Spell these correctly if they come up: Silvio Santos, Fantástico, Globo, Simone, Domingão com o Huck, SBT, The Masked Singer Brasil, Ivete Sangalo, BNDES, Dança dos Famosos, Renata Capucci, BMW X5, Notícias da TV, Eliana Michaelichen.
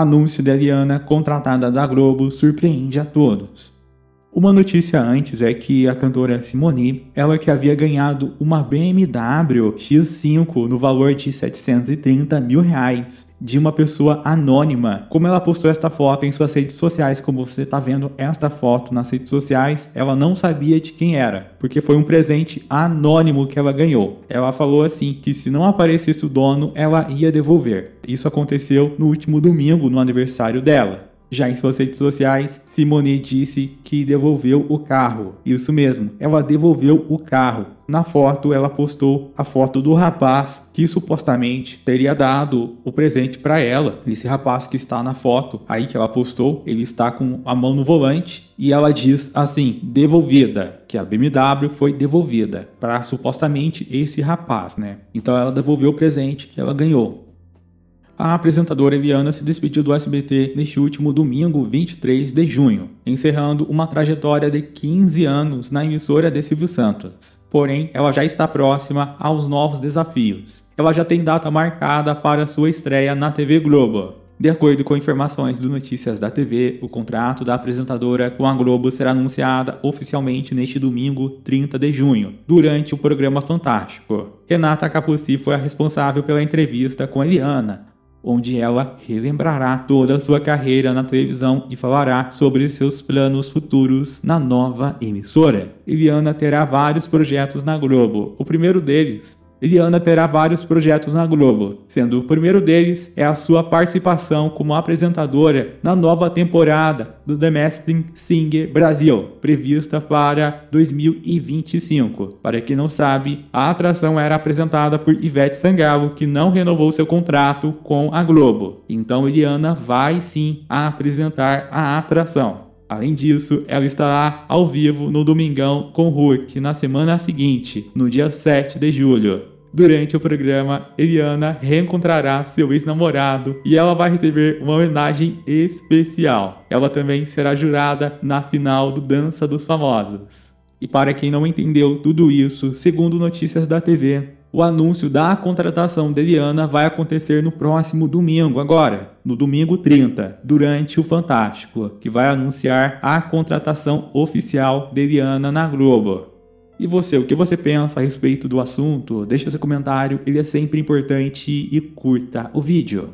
Anúncio da Eliana, contratada da Globo, surpreende a todos. Uma notícia antes é que a cantora Simone, ela que havia ganhado uma BMW X5 no valor de R$ 730 mil, de uma pessoa anônima. Como ela postou esta foto em suas redes sociais, como você está vendo esta foto nas redes sociais, ela não sabia de quem era, porque foi um presente anônimo que ela ganhou. Ela falou assim, que se não aparecesse o dono, ela ia devolver. Isso aconteceu no último domingo, no aniversário dela. Já em suas redes sociais, Simone disse que devolveu o carro. Isso mesmo, ela devolveu o carro. Na foto, ela postou a foto do rapaz que supostamente teria dado o presente para ela. Esse rapaz que está na foto aí que ela postou, ele está com a mão no volante e ela diz assim, devolvida, que a BMW foi devolvida para supostamente esse rapaz, né? Então ela devolveu o presente que ela ganhou. A apresentadora Eliana se despediu do SBT neste último domingo, 23 de junho, encerrando uma trajetória de 15 anos na emissora de Silvio Santos. Porém, ela já está próxima aos novos desafios. Ela já tem data marcada para sua estreia na TV Globo. De acordo com informações do Notícias da TV, o contrato da apresentadora com a Globo será anunciada oficialmente neste domingo, 30 de junho, durante o programa Fantástico. Renata Capucci foi a responsável pela entrevista com Eliana, onde ela relembrará toda a sua carreira na televisão e falará sobre seus planos futuros na nova emissora. Eliana terá vários projetos na Globo, sendo o primeiro deles é a sua participação como apresentadora na nova temporada do The Masked Singer Brasil, prevista para 2025. Para quem não sabe, a atração era apresentada por Ivete Sangalo, que não renovou seu contrato com a Globo. Então Eliana vai sim apresentar a atração. Além disso, ela estará ao vivo no Domingão com o Huck na semana seguinte, no dia 7 de julho. Durante o programa, Eliana reencontrará seu ex-namorado e ela vai receber uma homenagem especial. Ela também será jurada na final do Dança dos Famosos. E para quem não entendeu tudo isso, segundo Notícias da TV, o anúncio da contratação de Eliana vai acontecer no próximo domingo agora, no domingo 30, durante o Fantástico, que vai anunciar a contratação oficial de Eliana na Globo. E você, o que você pensa a respeito do assunto? Deixa seu comentário, ele é sempre importante e curta o vídeo.